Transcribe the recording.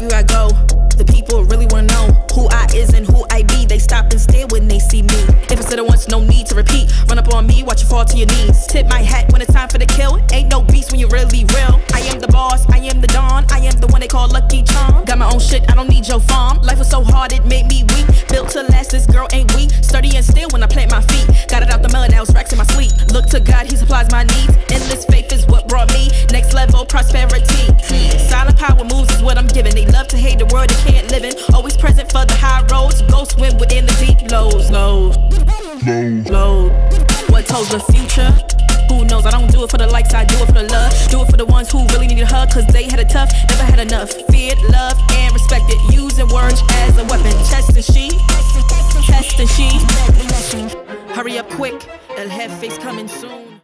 everywhere I go. The people really wanna know who I is and who I be. They stop and stare when they see me. If I said it once, no need to repeat. Run up on me, watch you fall to your knees. Tip my hat when it's time for the kill. Ain't no beast when you really real. I am the boss, I am the don, I am the one they call Lucky Charm. Got my own shit, I don't need your farm. Life was so hard, it made me weak. Built to last, this girl ain't weak. Sturdy and still when I plant my feet. Got it out the mud, now it's racks in my sleep. Look to God, he supplies my needs. Endless faith is what brought me next level prosperity. Silent power moves is what I'm giving. They love to hate the world, they can't live in. Always present for the high roads. Go swim within the deep lows. Low, low. What holds the future? Who knows? I don't do it for the likes, I do it for the love. Do it for the ones who really needed her, cause they had it tough, never had enough. Feared, loved, and respected. Using words as a weapon. Testing she. Hurry up quick, El Jefe's coming soon.